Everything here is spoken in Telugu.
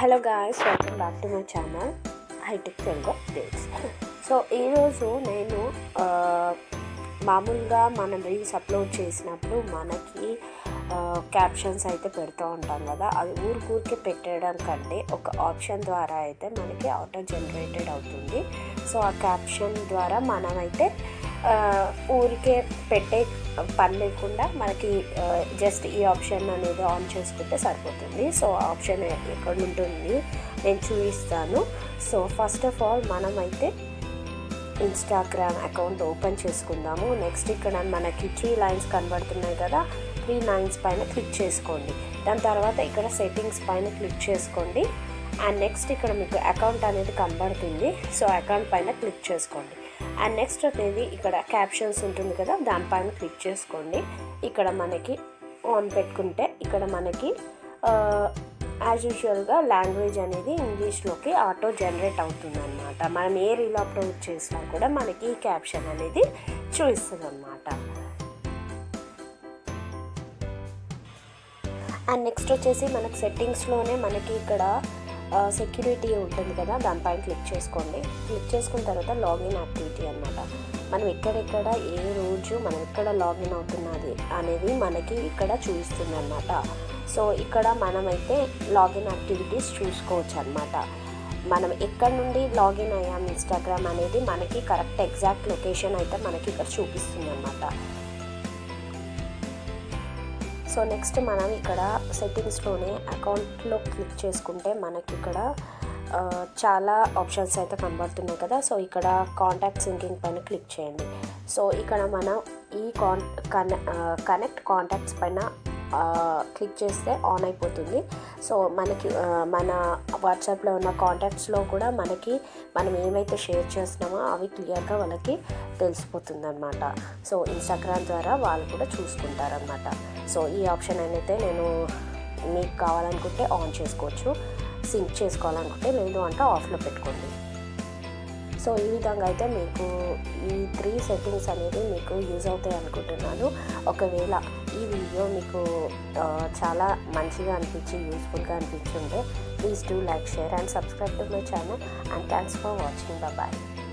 Hello guys, welcome back to my channel hitech Telugu updates. So ఈరోజు నేను మామూలుగా మనం రీల్స్ అప్లోడ్ చేసినప్పుడు మనకి క్యాప్షన్స్ అయితే పెడుతూ ఉంటాం కదా, అది ఊరికే పెట్టడం కంటే ఒక ఆప్షన్ ద్వారా అయితే మనకి ఆటో జనరేటెడ్ అవుతుంది. సో ఆ క్యాప్షన్ ద్వారా మనమైతే ఊరికే పెట్టే పని లేకుండా మనకి జస్ట్ ఈ ఆప్షన్ అనేది ఆన్ చేసుకుంటే సరిపోతుంది. సో ఆ ఆప్షన్ ఎక్కడ ఉంటుంది నేను చూపిస్తాను. సో ఫస్ట్ ఆఫ్ ఆల్ మనమైతే ఇన్స్టాగ్రామ్ అకౌంట్ ఓపెన్ చేసుకుందాము. నెక్స్ట్ ఇక్కడ మనకి 3 లైన్స్ కనబడుతున్నాయి కదా, 3 లైన్స్ పైన క్లిక్ చేసుకోండి. దాని తర్వాత ఇక్కడ సెట్టింగ్స్ పైన క్లిక్ చేసుకోండి. అండ్ నెక్స్ట్ ఇక్కడ మీకు అకౌంట్ అనేది కనబడుతుంది, సో అకౌంట్ పైన క్లిక్ చేసుకోండి. అండ్ నెక్స్ట్ అనేది ఇక్కడ క్యాప్షన్స్ ఉంటుంది కదా, దానిపైన క్లిక్ చేసుకోండి. ఇక్కడ మనకి ఆన్ పెట్టుకుంటే ఇక్కడ మనకి యాజ్ యూజువల్గా లాంగ్వేజ్ అనేది ఇంగ్లీష్లోకి ఆటో జనరేట్ అవుతుంది అన్నమాట. మనం ఏ రీల్ అప్లోడ్ చేసినా కూడా మనకి ఈ క్యాప్షన్ అనేది చూపిస్తుంది అన్నమాట. అండ్ నెక్స్ట్ వచ్చేసి మనకి సెట్టింగ్స్లోనే మనకి ఇక్కడ సెక్యూరిటీ ఉంటుంది కదా, దానిపైన క్లిక్ చేసుకోండి. క్లిక్ చేసుకున్న తర్వాత లాగిన్ యాక్టివిటీ అన్నమాట. మనం ఎక్కడెక్కడ ఏ రోజు మనం ఎక్కడ లాగిన్ అవుతున్నది అనేది మనకి ఇక్కడ చూపిస్తుంది అన్నమాట. సో ఇక్కడ మనమైతే లాగిన్ యాక్టివిటీస్ చూసుకోవచ్చు అన్నమాట. మనం ఎక్కడ నుండి లాగిన్ అయ్యాం ఇన్స్టాగ్రామ్ అనేది మనకి కరెక్ట్ ఎగ్జాక్ట్ లొకేషన్ అయితే మనకి ఇక్కడ చూపిస్తుంది అన్నమాట. సో నెక్స్ట్ మనం ఇక్కడ సెట్టింగ్స్లోనే అకౌంట్లో క్లిక్ చేసుకుంటే మనకి ఇక్కడ చాలా ఆప్షన్స్ అయితే కనబడుతున్నాయి కదా. సో ఇక్కడ కాంటాక్ట్ సింకింగ్ పైన క్లిక్ చేయండి. సో ఇక్కడ మనం ఈ కనెక్ట్ కాంటాక్ట్స్ పైన క్లిక్ చేస్తే ఆన్ అయిపోతుంది. సో మనకి మన వాట్సాప్లో ఉన్న కాంటాక్ట్స్లో కూడా మనకి మనం ఏమైతే షేర్ చేస్తున్నామో అవి క్లియర్గా వాళ్ళకి తెలిసిపోతుంది అన్నమాట. సో ఇన్స్టాగ్రామ్ ద్వారా వాళ్ళు కూడా చూసుకుంటారనమాట. సో ఈ ఆప్షన్ అయితే నేను మీకు కావాలనుకుంటే ఆన్ చేసుకోవచ్చు, సింక్ చేసుకోవాలనుకుంటే లేదు అంటే ఆఫ్లో పెట్టుకోండి. సో ఈ విధంగా అయితే మీకు ఈ 3 సెట్టింగ్స్ అనేది మీకు యూజ్ అవుతాయి అనుకుంటున్నాను. ఒకవేళ ఈ వీడియో మీకు చాలా మంచిగా అనిపించి యూస్ఫుల్గా అనిపించి ఉంటే please do like, share and subscribe to my channel. And thanks for watching. Bye.